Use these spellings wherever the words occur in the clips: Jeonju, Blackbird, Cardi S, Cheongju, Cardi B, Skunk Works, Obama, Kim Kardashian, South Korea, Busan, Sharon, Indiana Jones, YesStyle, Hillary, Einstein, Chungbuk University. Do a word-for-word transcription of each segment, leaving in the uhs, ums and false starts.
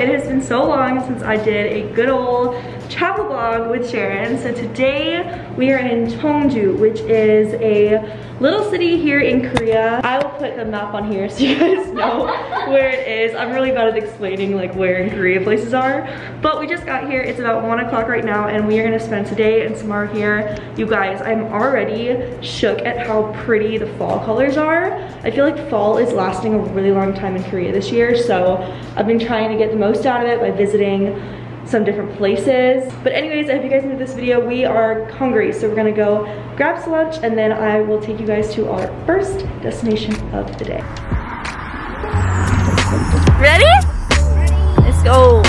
It has been so long since I did a good old travel vlog with Sharon. So today we are in Cheongju, which is a little city here in Korea. I will put the map on here so you guys know where it is. I'm really bad at explaining like where in Korea places are. But we just got here. It's about one o'clock right now, and we are gonna spend today and tomorrow here. You guys, I'm already shook at how pretty the fall colors are. I feel like fall is lasting a really long time in Korea this year, so I've been trying to get the most out of it by visiting some different places. But anyways, I hope you guys enjoyed this video. We are hungry, so we're gonna go grab some lunch, and then I will take you guys to our first destination of the day. Ready? Ready. Let's go.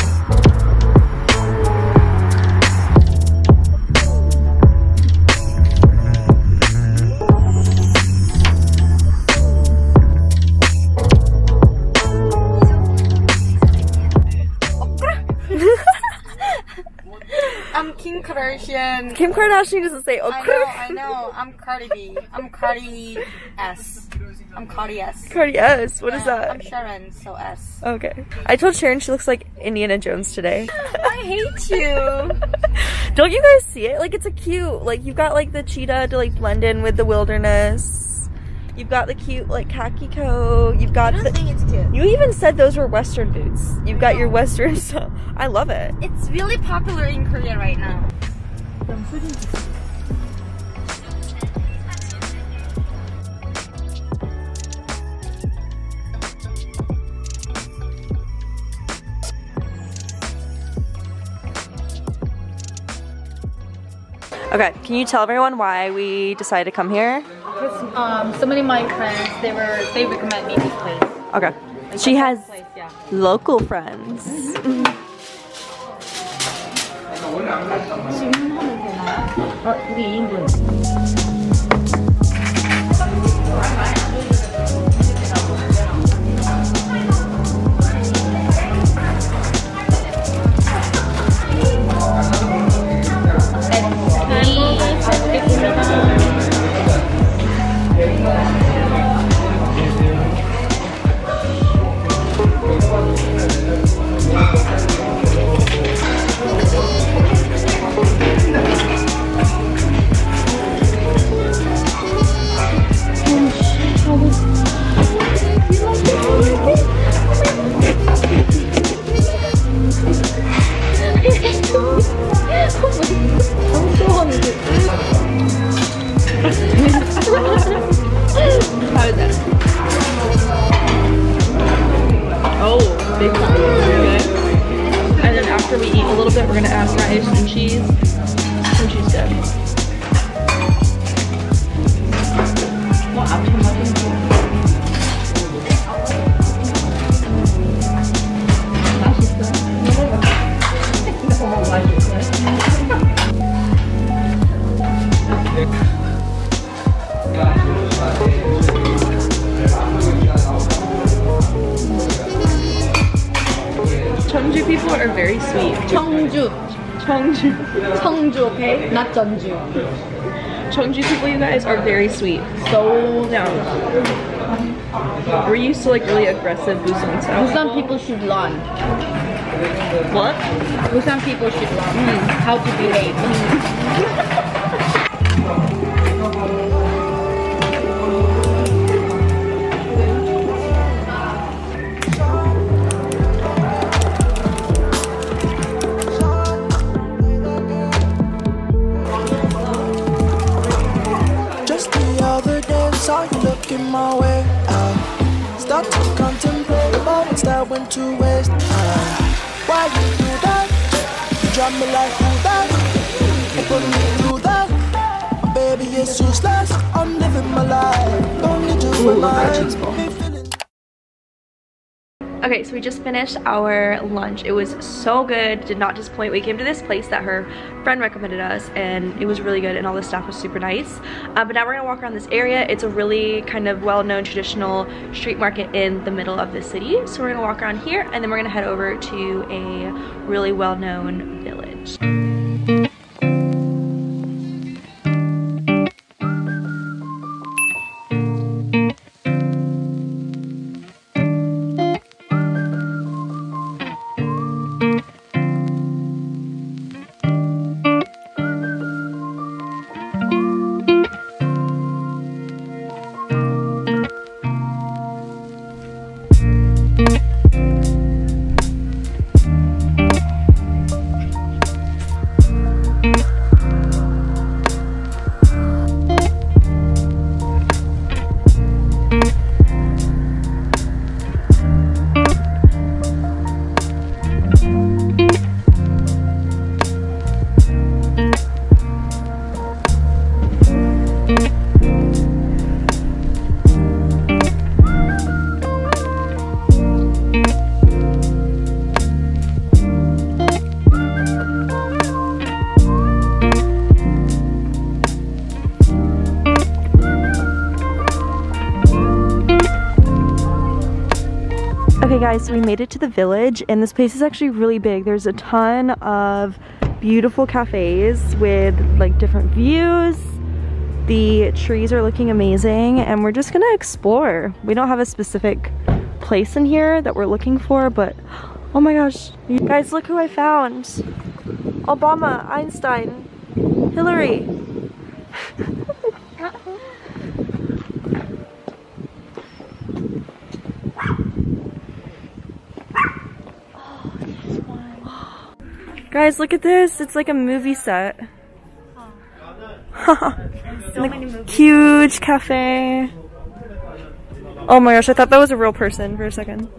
Kardashian. Kim Kardashian doesn't say okra. I know, I know. I'm Cardi B. I'm Cardi S. I'm Cardi S. Cardi S? What yeah, is that? I'm Sharon, so S. Okay. I told Sharon she looks like Indiana Jones today. I hate you. Don't you guys see it? Like, it's a cute, like, you've got, like, the cheetah to, like, blend in with the wilderness. You've got the cute, like, khaki coat. You've got I don't the, think it's cute. You even said those were Western boots. You've got your Western stuff. I love it. It's really popular in Korea right now. Okay, can you tell everyone why we decided to come here? Because um, so many of my friends, they were they recommend me this place. Okay, like she has place, yeah. Local friends. Mm-hmm. Mm-hmm. 어, 이게 이인분. Cheongju people are very sweet. Cheongju. Cheongju. Cheongju, okay? Not Jeonju. Cheongju people, you guys, are very sweet. So down. We're used to like really aggressive Busan style. Busan people should learn. What? Busan people should learn mm. how to behave. Mm. My way, I start to contemplate about what's that went to waste. I, why you do that? You drive me like who that? You put me through that. My baby is useless. I'm living my life. Only just my life. Okay, so we just finished our lunch. It was so good. Did not disappoint. We came to this place that her friend recommended us, and it was really good, and all the staff was super nice. Uh, but now we're gonna walk around this area. It's a really kind of well-known traditional street market in the middle of the city. So we're gonna walk around here, and then we're gonna head over to a really well-known village. Okay guys, so we made it to the village and this place is actually really big. There's a ton of beautiful cafes with like different views. The trees are looking amazing and we're just gonna explore. We don't have a specific place in here that we're looking for, but oh my gosh, you guys, look who I found. Obama, Einstein, Hillary. Guys, look at this. It's like a movie set. Oh. So like, many movies. Huge cafe. Oh my gosh, I thought that was a real person for a second.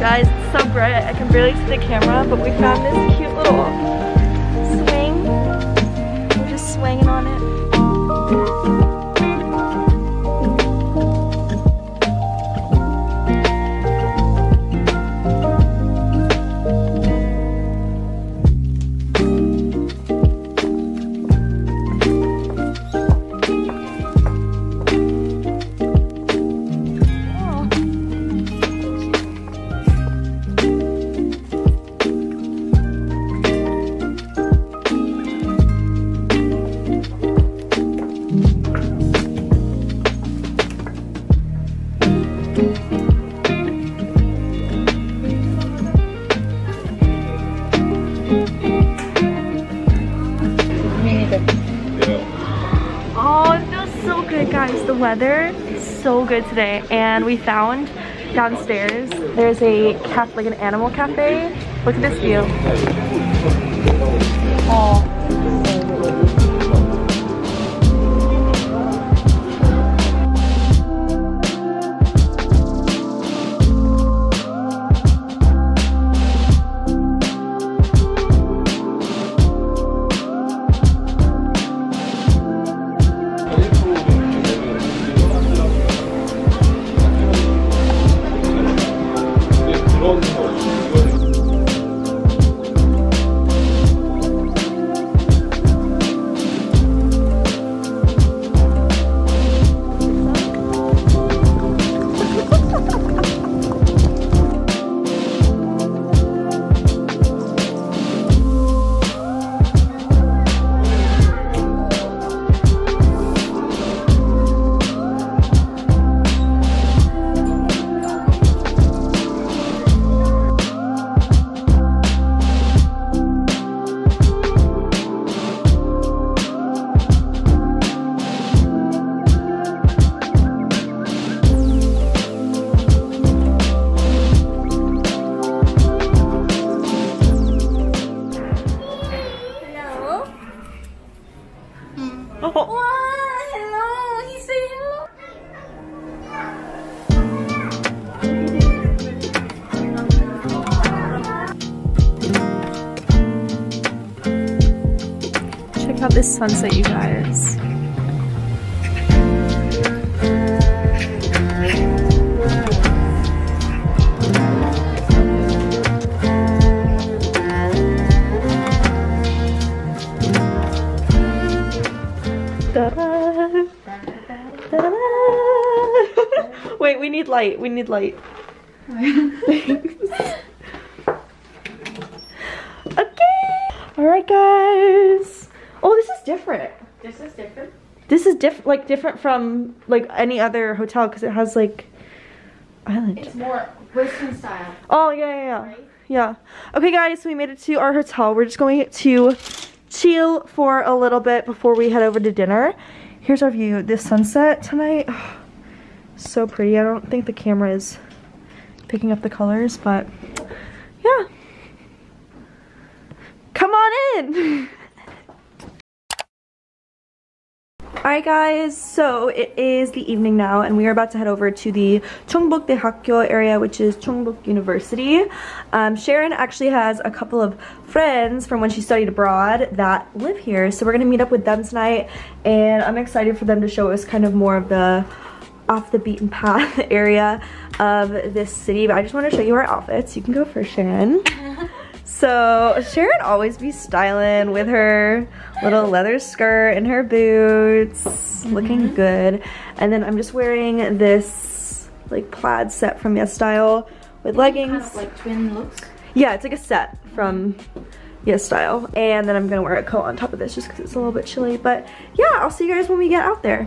Guys, it's so bright, I can barely see the camera, but we found this cute little swing. We're just swinging on it. The weather is so good today, and we found downstairs there's a cafe, like an animal cafe. Look at this view. Oh. Thank you. Check out this sunset, you guys. Ta-da! Ta-da! Wait, we need light. We need light. Alright guys. Oh, this is different. This is different? This is diff like different from like any other hotel because it has like island. It's more Western style. Oh yeah, yeah, yeah. Right? Yeah. Okay guys, so we made it to our hotel. We're just going to chill for a little bit before we head over to dinner. Here's our view. This sunset tonight. Oh, so pretty. I don't think the camera is picking up the colors, but yeah. Come on in! Alright guys, so it is the evening now and we are about to head over to the Chungbuk Daehakyo area, which is Chungbuk University. Um, Sharon actually has a couple of friends from when she studied abroad that live here, so we're going to meet up with them tonight and I'm excited for them to show us kind of more of the off the beaten path area of this city, but I just want to show you our outfits. You can go first, Sharon. So Sharon always be styling with her little leather skirt and her boots, mm-hmm. looking good. And then I'm just wearing this like plaid set from YesStyle with leggings. Kind of like twin looks? Yeah, it's like a set from YesStyle. And then I'm gonna wear a coat on top of this just because it's a little bit chilly. But yeah, I'll see you guys when we get out there.